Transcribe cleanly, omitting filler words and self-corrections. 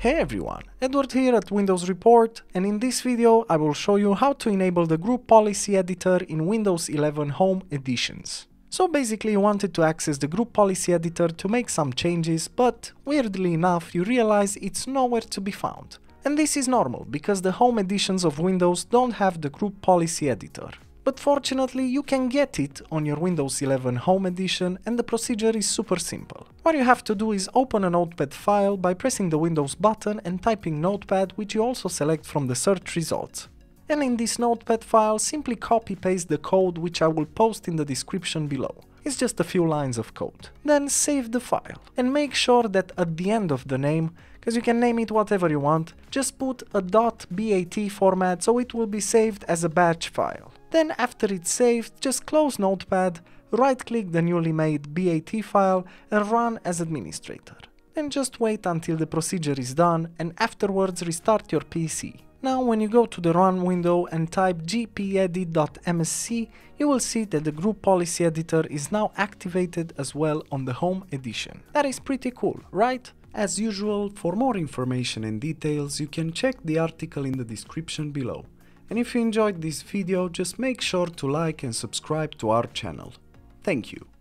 Hey everyone, Edward here at Windows Report, and in this video I will show you how to enable the Group Policy Editor in Windows 11 Home Editions. So basically you wanted to access the Group Policy Editor to make some changes, but weirdly enough you realize it's nowhere to be found. And this is normal, because the Home Editions of Windows don't have the Group Policy Editor. But fortunately you can get it on your Windows 11 Home Edition, and the procedure is super simple. What you have to do is open a Notepad file by pressing the Windows button and typing Notepad, which you also select from the search results. And in this Notepad file simply copy-paste the code, which I will post in the description below. It's just a few lines of code. Then save the file and make sure that at the end of the name, because you can name it whatever you want, just put a .bat format so it will be saved as a batch file. Then after it's saved, just close Notepad, right-click the newly made BAT file and run as administrator. Then just wait until the procedure is done and afterwards restart your PC. Now when you go to the run window and type gpedit.msc, you will see that the Group Policy Editor is now activated as well on the Home Edition. That is pretty cool, right? As usual, for more information and details, you can check the article in the description below. And if you enjoyed this video, just make sure to like and subscribe to our channel. Thank you!